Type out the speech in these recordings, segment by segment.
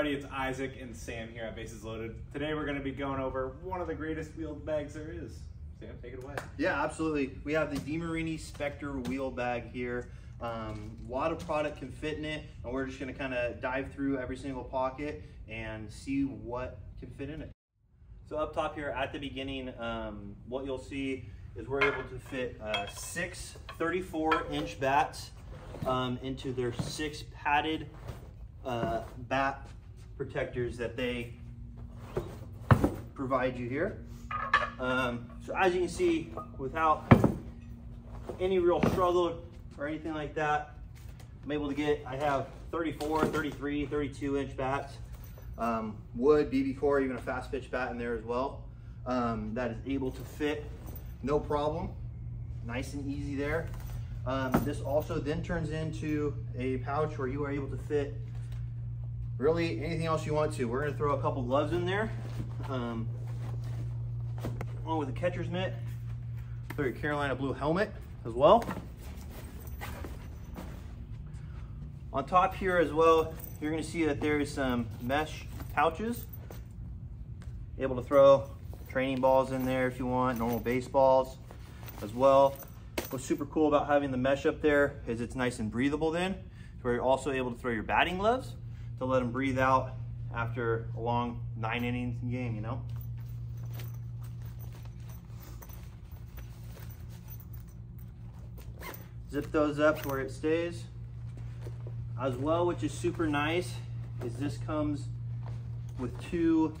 everybody, it's Isaac and Sam here at Bases Loaded. Today we're going to be going over one of the greatest wheeled bags there is. Sam, take it away. Yeah, absolutely. We have the DeMarini Spectre wheel bag here. A lot of product can fit in it, and we're just going to kind of dive through every single pocket and see what can fit in it. So up top here at the beginning, what you'll see is we're able to fit six 34-inch bats into their six padded bat protectors that they provide you here. So as you can see, without any real struggle or anything like that, I'm able to get, I have 34, 33, 32-inch bats. Wood, BB4, even a fast pitch bat in there as well. That is able to fit no problem. Nice and easy there. This also then turns into a pouch where you are able to fit really anything else you want to. We're going to throw a couple gloves in there. One with a catcher's mitt. Throw your Carolina blue helmet as well. On top here as well, you're going to see that there is some mesh pouches. Able to throw training balls in there if you want, normal baseballs as well. What's super cool about having the mesh up there is it's nice and breathable then. So where you're also able to throw your batting gloves to let them breathe out after a long 9 innings game, you know? Zip those up where it stays. As well, which is super nice, is this comes with two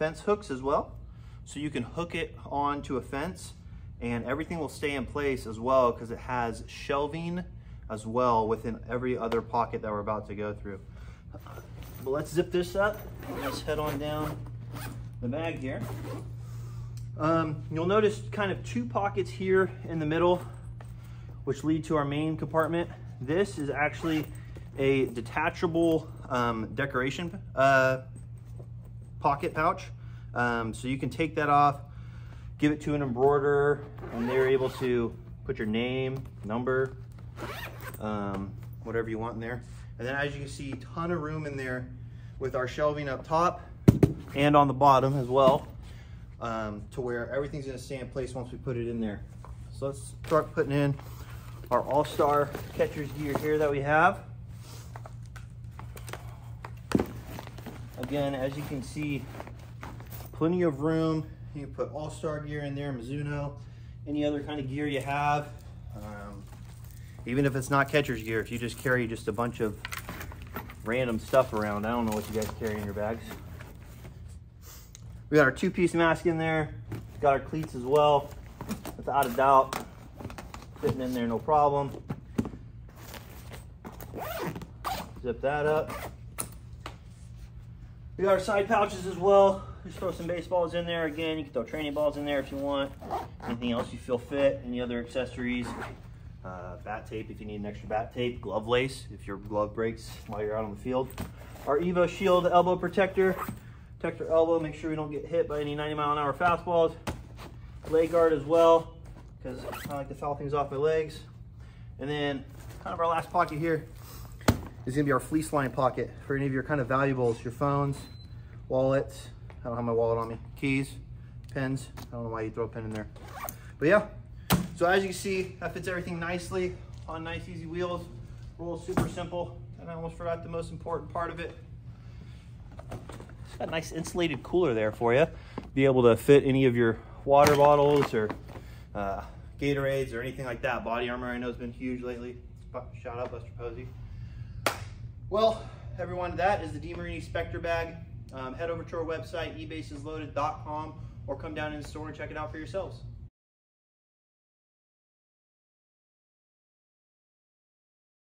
fence hooks as well. So you can hook it onto a fence and everything will stay in place as well, because it has shelving as well within every other pocket that we're about to go through. But let's zip this up. Let's head on down the bag here. You'll notice kind of two pockets here in the middle, which lead to our main compartment. This is actually a detachable decoration pocket pouch. So you can take that off, give it to an embroiderer, and they're able to put your name, number, whatever you want in there. And then as you can see, a ton of room in there with our shelving up top and on the bottom as well, to where everything's gonna stay in place once we put it in there. So let's start putting in our All-Star catcher's gear here that we have. Again, as you can see, plenty of room. You can put All-Star gear in there, Mizuno, any other kind of gear you have. Even if it's not catcher's gear, if you just carry just a bunch of random stuff around. I don't know what you guys carry in your bags. We got our two-piece mask in there. Got our cleats as well, without a doubt. Fitting in there, no problem. Zip that up. We got our side pouches as well. Just throw some baseballs in there. Again, you can throw training balls in there if you want. Anything else you feel fit, any other accessories. Bat tape if you need an extra bat tape. Glove lace if your glove breaks while you're out on the field. Our Evo shield elbow protector. Protect your elbow, make sure we don't get hit by any 90-mile-an-hour fastballs. Leg guard as well, because I like to foul things off my legs. And then kind of our last pocket here is gonna be our fleece line pocket for any of your kind of valuables, your phones, wallets. I don't have my wallet on me. Keys, pens. I don't know why you throw a pen in there. But yeah, so as you can see, that fits everything nicely on nice, easy wheels. Roll super simple. And I almost forgot the most important part of it. It's got a nice insulated cooler there for you. Be able to fit any of your water bottles or Gatorades or anything like that. Body armor, I know, has been huge lately. Shout out Buster Posey. Well, everyone, that is the DeMarini Spectre bag. Head over to our website, ebasesloaded.com, or come down in the store and check it out for yourselves.